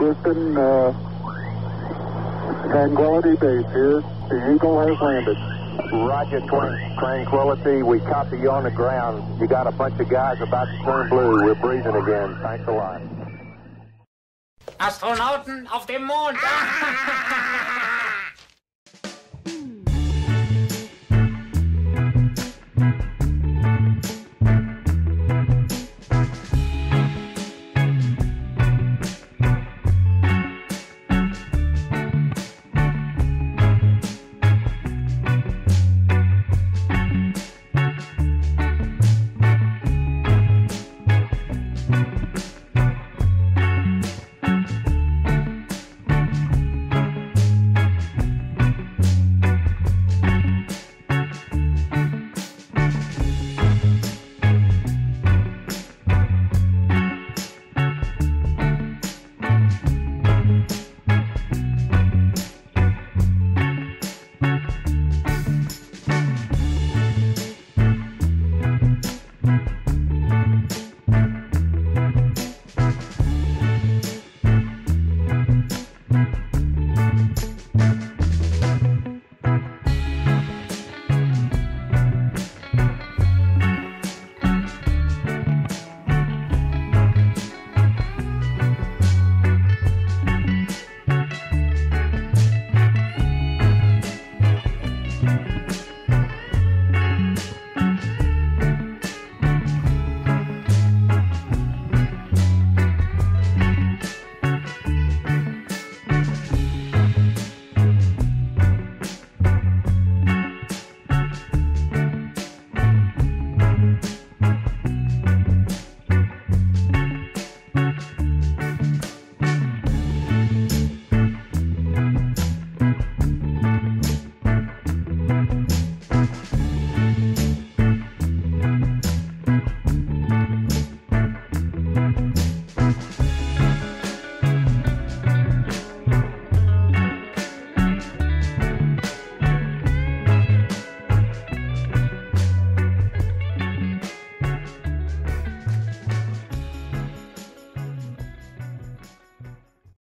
distant Tranquility Base here. The Eagle has landed. Roger, Tranquility. We copy you on the ground. You got a bunch of guys about to turn blue. We're breathing again. Thanks a lot. Astronauten auf dem Mond!